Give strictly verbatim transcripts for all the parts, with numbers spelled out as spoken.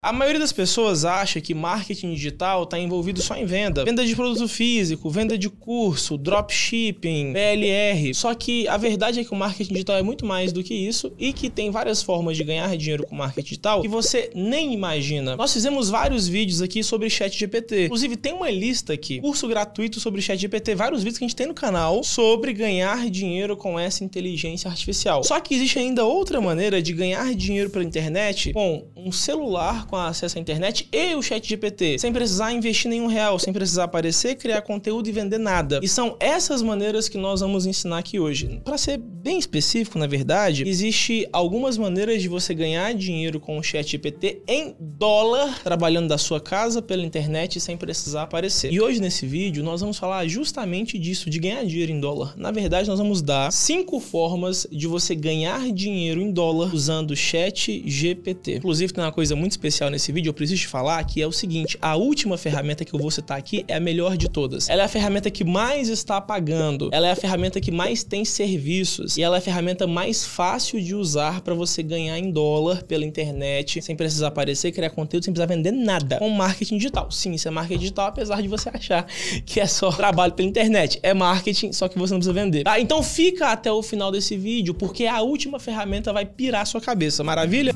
A maioria das pessoas acha que marketing digital está envolvido só em venda. Venda de produto físico, venda de curso, dropshipping, P L R. Só que a verdade é que o marketing digital é muito mais do que isso e que tem várias formas de ganhar dinheiro com marketing digital que você nem imagina. Nós fizemos vários vídeos aqui sobre chat G P T. Inclusive tem uma lista aqui, curso gratuito sobre chat G P T, vários vídeos que a gente tem no canal sobre ganhar dinheiro com essa inteligência artificial. Só que existe ainda outra maneira de ganhar dinheiro pela internet com um celular com acesso à internet e o chat G P T, sem precisar investir nenhum real, sem precisar aparecer, criar conteúdo e vender nada. E são essas maneiras que nós vamos ensinar aqui hoje. Para ser bem específico, na verdade, existe algumas maneiras de você ganhar dinheiro com o chat G P T em dólar, trabalhando da sua casa pela internet sem precisar aparecer. E hoje nesse vídeo nós vamos falar justamente disso, de ganhar dinheiro em dólar. Na verdade, nós vamos dar cinco formas de você ganhar dinheiro em dólar usando o chat G P T. Inclusive tem uma coisa muito específica nesse vídeo, eu preciso te falar, que é o seguinte: a última ferramenta que eu vou citar aqui é a melhor de todas. Ela é a ferramenta que mais está pagando, ela é a ferramenta que mais tem serviços e ela é a ferramenta mais fácil de usar para você ganhar em dólar pela internet, sem precisar aparecer, criar conteúdo, sem precisar vender nada, com marketing digital. Sim, isso é marketing digital, apesar de você achar que é só trabalho pela internet. É marketing, só que você não precisa vender. Tá? Então fica até o final desse vídeo, porque a última ferramenta vai pirar sua cabeça, maravilha?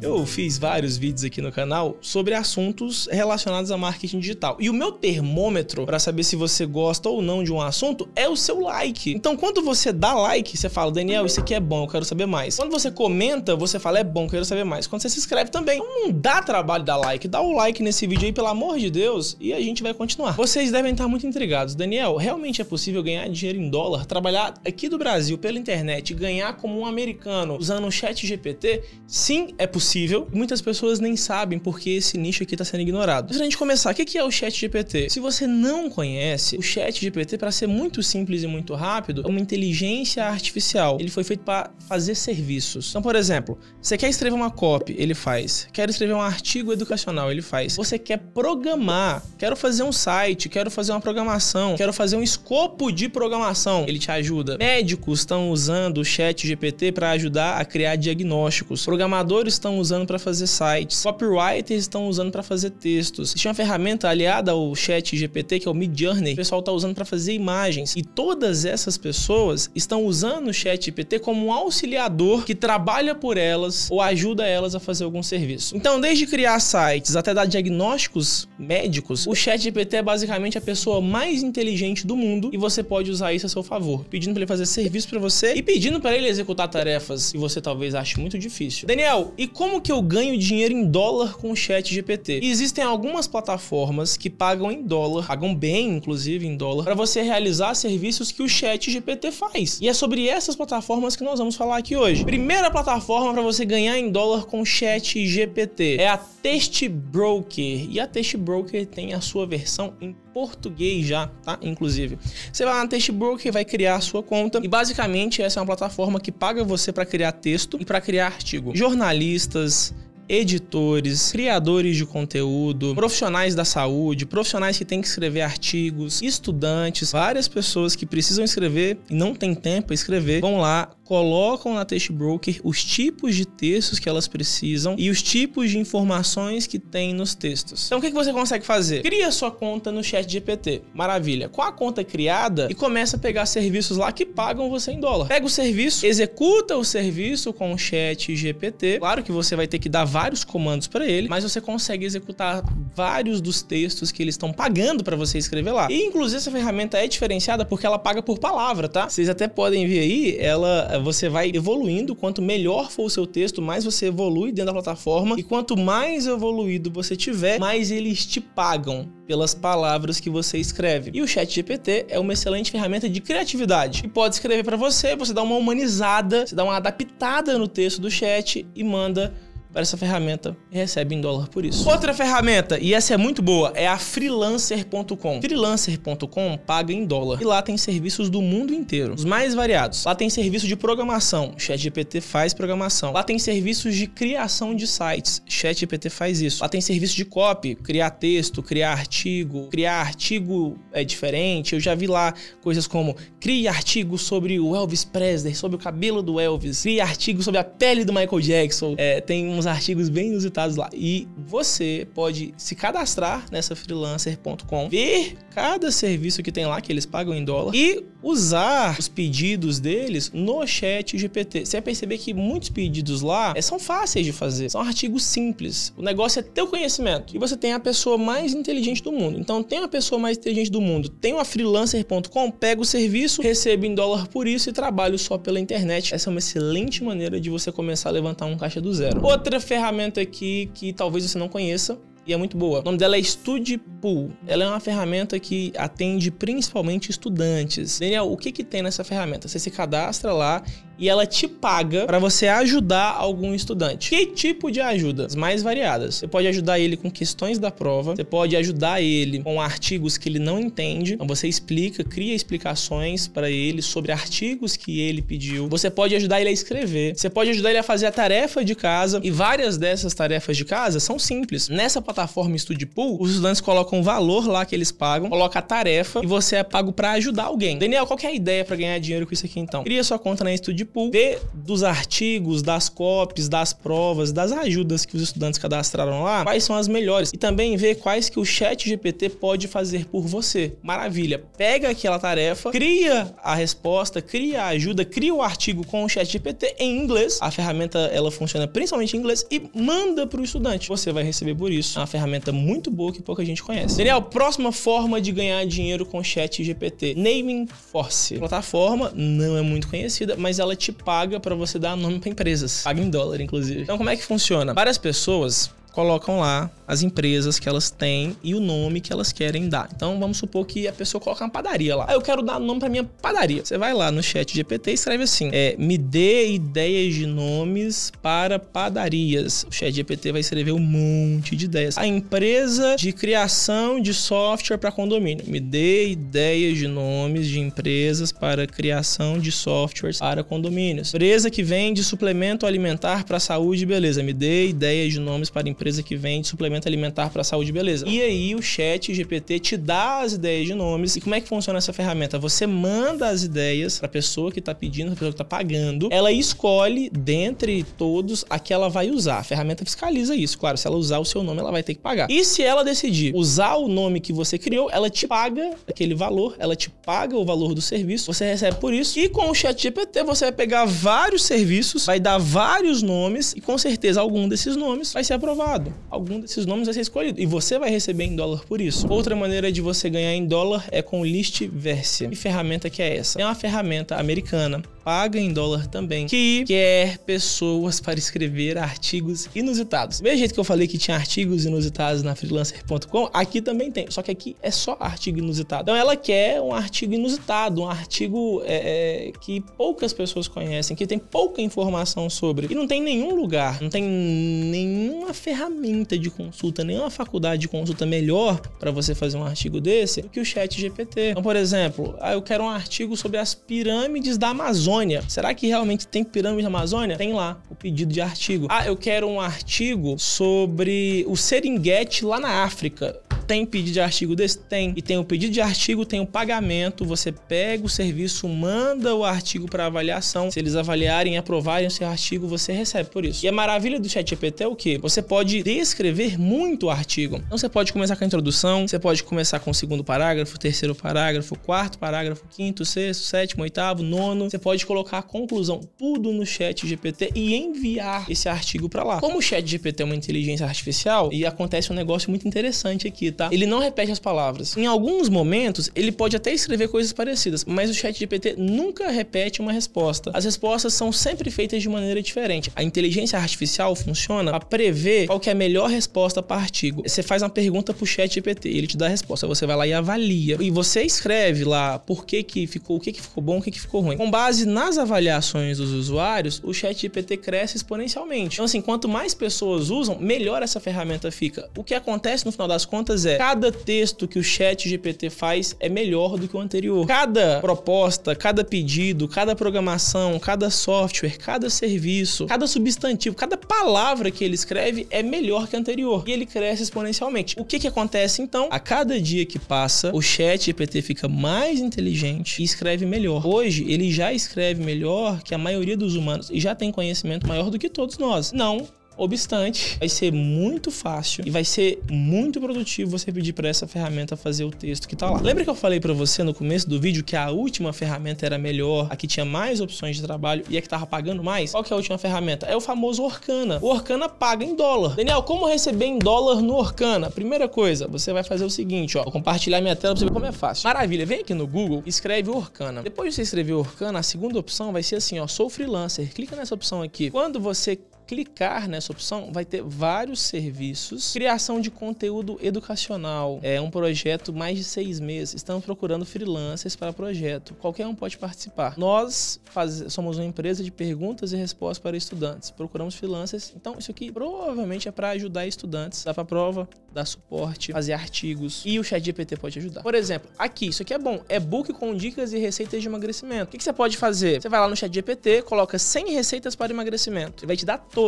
Eu fiz vários vídeos aqui no canal sobre assuntos relacionados a marketing digital. E o meu termômetro para saber se você gosta ou não de um assunto é o seu like. Então, quando você dá like, você fala: Daniel, isso aqui é bom, eu quero saber mais. Quando você comenta, você fala: é bom, eu quero saber mais. Quando você se inscreve também. Então, não dá trabalho dar like. Dá o like nesse vídeo aí, pelo amor de Deus, e a gente vai continuar. Vocês devem estar muito intrigados. Daniel, realmente é possível ganhar dinheiro em dólar, trabalhar aqui do Brasil pela internet, ganhar como um americano usando um chat G P T? Sim, é possível. Possível. Muitas pessoas nem sabem porque esse nicho aqui está sendo ignorado. Antes de a gente começar, o que é o chat G P T? Se você não conhece, o chat G P T, para ser muito simples e muito rápido, é uma inteligência artificial. Ele foi feito para fazer serviços. Então, por exemplo, você quer escrever uma copy? Ele faz. Quero escrever um artigo educacional? Ele faz. Você quer programar? Quero fazer um site, quero fazer uma programação, quero fazer um escopo de programação? Ele te ajuda. Médicos estão usando o chat G P T para ajudar a criar diagnósticos. Programadores estão usando para fazer sites, copywriters estão usando para fazer textos. Existe uma ferramenta aliada ao chat G P T que é o Midjourney, o pessoal está usando para fazer imagens. E todas essas pessoas estão usando o chat G P T como um auxiliador que trabalha por elas ou ajuda elas a fazer algum serviço. Então, desde criar sites até dar diagnósticos médicos, o chat G P T é basicamente a pessoa mais inteligente do mundo e você pode usar isso a seu favor, pedindo para ele fazer serviço para você e pedindo para ele executar tarefas que você talvez ache muito difícil. Daniel, e como Como que eu ganho dinheiro em dólar com o chat G P T? Existem algumas plataformas que pagam em dólar, pagam bem, inclusive, em dólar, para você realizar serviços que o chat G P T faz. E é sobre essas plataformas que nós vamos falar aqui hoje. Primeira plataforma para você ganhar em dólar com o chat G P T é a TextBroker. E a TextBroker tem a sua versão em português já, tá? Inclusive, você vai lá na TextBroker, vai criar a sua conta e basicamente essa é uma plataforma que paga você para criar texto e para criar artigo. Jornalistas, editores, criadores de conteúdo, profissionais da saúde, profissionais que têm que escrever artigos, estudantes, várias pessoas que precisam escrever e não tem tempo para escrever, vão lá, colocam na TextBroker os tipos de textos que elas precisam e os tipos de informações que tem nos textos. Então, o que você consegue fazer? Cria sua conta no chat G P T. Maravilha. Com a conta criada e começa a pegar serviços lá que pagam você em dólar. Pega o serviço, executa o serviço com o chat G P T. Claro que você vai ter que dar vários comandos para ele, mas você consegue executar vários dos textos que eles estão pagando para você escrever lá. E, inclusive, essa ferramenta é diferenciada porque ela paga por palavra, tá? Vocês até podem ver aí, ela, você vai evoluindo. Quanto melhor for o seu texto, mais você evolui dentro da plataforma. E quanto mais evoluído você tiver, mais eles te pagam pelas palavras que você escreve. E o chat G P T é uma excelente ferramenta de criatividade. E pode escrever para você, você dá uma humanizada, você dá uma adaptada no texto do chat e manda para essa ferramenta e recebe em dólar por isso. Outra ferramenta, e essa é muito boa, é a freelancer ponto com. freelancer ponto com paga em dólar. E lá tem serviços do mundo inteiro, os mais variados. Lá tem serviço de programação, ChatGPT faz programação. Lá tem serviços de criação de sites, ChatGPT faz isso. Lá tem serviço de copy, criar texto, criar artigo. Criar artigo é diferente. Eu já vi lá coisas como crie artigo sobre o Elvis Presley, sobre o cabelo do Elvis. Crie artigo sobre a pele do Michael Jackson. É, tem uns artigos bem inusitados lá. E você pode se cadastrar nessa freelancer ponto com, ver cada serviço que tem lá, que eles pagam em dólar, e usar os pedidos deles no ChatGPT. Você vai perceber que muitos pedidos lá é, são fáceis de fazer, são artigos simples. O negócio é teu conhecimento. E você tem a pessoa mais inteligente do mundo. Então, tem a pessoa mais inteligente do mundo, tem a freelancer ponto com, pega o serviço, recebe em dólar por isso e trabalho só pela internet. Essa é uma excelente maneira de você começar a levantar um caixa do zero. Outra ferramenta aqui que talvez você não conheça, e é muito boa. O nome dela é StudyPool. Ela é uma ferramenta que atende principalmente estudantes. Daniel, o que que tem nessa ferramenta? Você se cadastra lá e ela te paga para você ajudar algum estudante. Que tipo de ajuda? As mais variadas. Você pode ajudar ele com questões da prova. Você pode ajudar ele com artigos que ele não entende. Então você explica, cria explicações para ele sobre artigos que ele pediu. Você pode ajudar ele a escrever. Você pode ajudar ele a fazer a tarefa de casa. E várias dessas tarefas de casa são simples. Nessa plataforma plataforma StudyPool, os estudantes colocam o valor lá que eles pagam, coloca a tarefa e você é pago para ajudar alguém. Daniel, qual que é a ideia para ganhar dinheiro com isso aqui então? Cria sua conta na StudyPool, vê dos artigos, das copies, das provas, das ajudas que os estudantes cadastraram lá, quais são as melhores e também vê quais que o ChatGPT pode fazer por você. Maravilha! Pega aquela tarefa, cria a resposta, cria a ajuda, cria o artigo com o ChatGPT em inglês. A ferramenta ela funciona principalmente em inglês e manda para o estudante. Você vai receber por isso. Ferramenta muito boa que pouca gente conhece. Daniel, próxima forma de ganhar dinheiro com ChatGPT, Naming Force. A plataforma não é muito conhecida, mas ela te paga para você dar nome para empresas. Paga em dólar, inclusive. Então, como é que funciona? Várias pessoas colocam lá as empresas que elas têm e o nome que elas querem dar. Então, vamos supor que a pessoa coloca uma padaria lá. Ah, eu quero dar nome para minha padaria. Você vai lá no ChatGPT e escreve assim, é, me dê ideias de nomes para padarias. O ChatGPT vai escrever um monte de ideias. A empresa de criação de software para condomínio. Me dê ideias de nomes de empresas para criação de softwares para condomínios. Empresa que vende suplemento alimentar para saúde e beleza. Me dê ideias de nomes para empresas que vende suplemento alimentar para saúde, beleza. E aí o ChatGPT te dá as ideias de nomes. E como é que funciona essa ferramenta? Você manda as ideias para a pessoa que está pedindo, para a pessoa que está pagando. Ela escolhe, dentre todos, a que ela vai usar. A ferramenta fiscaliza isso. Claro, se ela usar o seu nome, ela vai ter que pagar. E se ela decidir usar o nome que você criou, ela te paga aquele valor, ela te paga o valor do serviço, você recebe por isso. E com o ChatGPT, você vai pegar vários serviços, vai dar vários nomes e com certeza algum desses nomes vai ser aprovado. Algum desses nomes vai ser escolhido e você vai receber em dólar por isso. Outra maneira de você ganhar em dólar é com o Listverse. Que ferramenta que é essa? É uma ferramenta americana, paga em dólar também, que quer pessoas para escrever artigos inusitados. Do mesmo jeito que eu falei que tinha artigos inusitados na freelancer ponto com, aqui também tem, só que aqui é só artigo inusitado. Então ela quer um artigo inusitado, um artigo é, é, que poucas pessoas conhecem, que tem pouca informação sobre e não tem nenhum lugar, não tem nenhuma ferramenta de consulta, nenhuma faculdade de consulta melhor para você fazer um artigo desse do que o ChatGPT. Então, por exemplo, ah, eu quero um artigo sobre as pirâmides da Amazônia. Será que realmente tem pirâmide da Amazônia? Tem lá o pedido de artigo. Ah, eu quero um artigo sobre o Serengeti lá na África. Tem pedido de artigo desse? Tem. E tem o pedido de artigo, tem o pagamento, você pega o serviço, manda o artigo para avaliação. Se eles avaliarem e aprovarem o seu artigo, você recebe por isso. E a maravilha do ChatGPT é o quê? Você pode descrever muito o artigo. Então você pode começar com a introdução, você pode começar com o segundo parágrafo, terceiro parágrafo, quarto parágrafo, quinto, sexto, sétimo, oitavo, nono. Você pode colocar a conclusão, tudo no ChatGPT e enviar esse artigo para lá. Como o ChatGPT é uma inteligência artificial, e acontece um negócio muito interessante aqui. tá? Ele não repete as palavras. Em alguns momentos, ele pode até escrever coisas parecidas, mas o ChatGPT nunca repete uma resposta. As respostas são sempre feitas de maneira diferente. A inteligência artificial funciona para prever qual que é a melhor resposta para artigo. Você faz uma pergunta pro ChatGPT, ele te dá a resposta, você vai lá e avalia. E você escreve lá por que que ficou, o que que ficou bom, o que que ficou ruim. Com base nas avaliações dos usuários, o ChatGPT cresce exponencialmente. Então assim, quanto mais pessoas usam, melhor essa ferramenta fica. O que acontece no final das contas é, cada texto que o ChatGPT faz é melhor do que o anterior. Cada proposta, cada pedido, cada programação, cada software, cada serviço, cada substantivo, cada palavra que ele escreve é melhor que a anterior. E ele cresce exponencialmente. O que que acontece então? A cada dia que passa, o ChatGPT fica mais inteligente e escreve melhor. Hoje, ele já escreve melhor que a maioria dos humanos e já tem conhecimento maior do que todos nós. Não obstante, vai ser muito fácil e vai ser muito produtivo você pedir para essa ferramenta fazer o texto que tá lá. Lembra que eu falei para você no começo do vídeo que a última ferramenta era melhor, a que tinha mais opções de trabalho e a que tava pagando mais? Qual que é a última ferramenta? É o famoso Orkana. O Orkana paga em dólar. Daniel, como receber em dólar no Orkana? Primeira coisa, você vai fazer o seguinte, ó. Vou compartilhar minha tela para você ver como é fácil. Maravilha, vem aqui no Google e escreve Orkana. Depois de você escrever Orkana, a segunda opção vai ser assim, ó. Sou freelancer. Clica nessa opção aqui. Quando você clicar nessa opção, vai ter vários serviços. Criação de conteúdo educacional. É um projeto mais de seis meses. Estamos procurando freelancers para projeto. Qualquer um pode participar. Nós faz... somos uma empresa de perguntas e respostas para estudantes. Procuramos freelancers. Então, isso aqui provavelmente é para ajudar estudantes. Dá para prova, dar suporte, fazer artigos. E o ChatGPT pode ajudar. Por exemplo, aqui, isso aqui é bom. É book com dicas e receitas de emagrecimento. O que que você pode fazer? Você vai lá no ChatGPT, coloca cem receitas para emagrecimento. Ele vai te dar todas.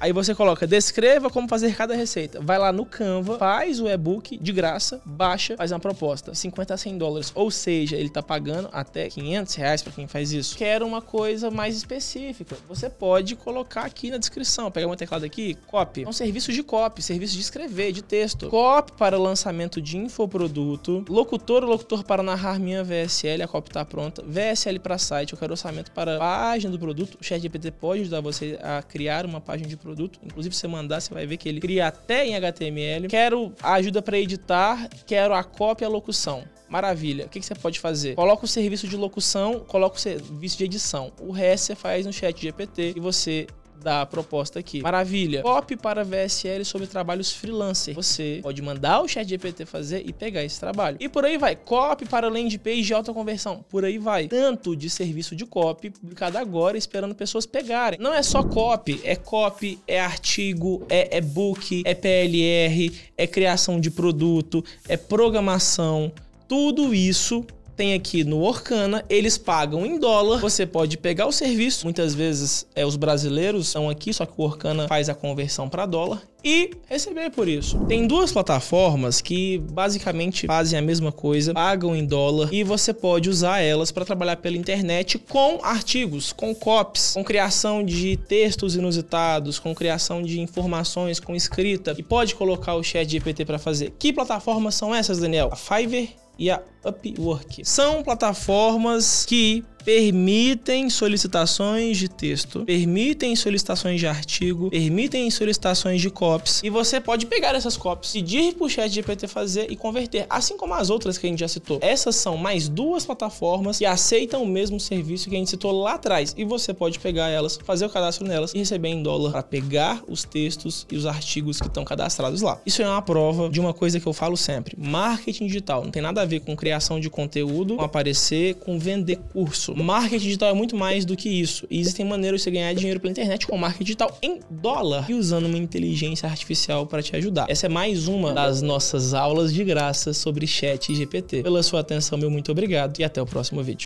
Aí você coloca, descreva como fazer cada receita. Vai lá no Canva, faz o e-book de graça, baixa, faz uma proposta. cinquenta a cem dólares. Ou seja, ele tá pagando até quinhentos reais pra quem faz isso. Quero uma coisa mais específica. Você pode colocar aqui na descrição. Pegar uma teclada aqui, copy. É um serviço de copy, serviço de escrever, de texto. Copy para lançamento de infoproduto. Locutor ou locutor para narrar minha V S L. A copy tá pronta. V S L para site. Eu quero orçamento para a página do produto. O ChatGPT pode ajudar você a criar uma página de produto, inclusive se você mandar, você vai ver que ele cria até em H T M L. Quero a ajuda para editar, quero a cópia e a locução. Maravilha. O que que você pode fazer? Coloca o serviço de locução, coloca o serviço de edição. O resto você faz no ChatGPT e você da proposta aqui. Maravilha. Copy para V S L sobre trabalhos freelancer. Você pode mandar o ChatGPT fazer e pegar esse trabalho. E por aí vai. Copy para landing page de alta conversão. Por aí vai. Tanto de serviço de copy publicado agora, esperando pessoas pegarem. Não é só copy. É copy, é artigo, é e-book, é P L R, é criação de produto, é programação. Tudo isso tem aqui no Orkana, eles pagam em dólar, você pode pegar o serviço, muitas vezes é, os brasileiros estão aqui, só que o Orkana faz a conversão para dólar e receber por isso. Tem duas plataformas que basicamente fazem a mesma coisa, pagam em dólar e você pode usar elas para trabalhar pela internet com artigos, com copies, com criação de textos inusitados, com criação de informações, com escrita e pode colocar o ChatGPT para fazer. Que plataformas são essas, Daniel? A Fiverr e a Upwork. São plataformas que permitem solicitações de texto, permitem solicitações de artigo, permitem solicitações de copies, e você pode pegar essas copies, pedir para o ChatGPT fazer e converter, assim como as outras que a gente já citou. Essas são mais duas plataformas que aceitam o mesmo serviço que a gente citou lá atrás, e você pode pegar elas, fazer o cadastro nelas e receber em dólar para pegar os textos e os artigos que estão cadastrados lá. Isso é uma prova de uma coisa que eu falo sempre, marketing digital não tem nada a ver com criação de conteúdo, com aparecer, com vender curso. Marketing digital é muito mais do que isso. E existem maneiras de você ganhar dinheiro pela internet com marketing digital em dólar e usando uma inteligência artificial para te ajudar. Essa é mais uma das nossas aulas de graça sobre ChatGPT. Pela sua atenção, meu muito obrigado e até o próximo vídeo.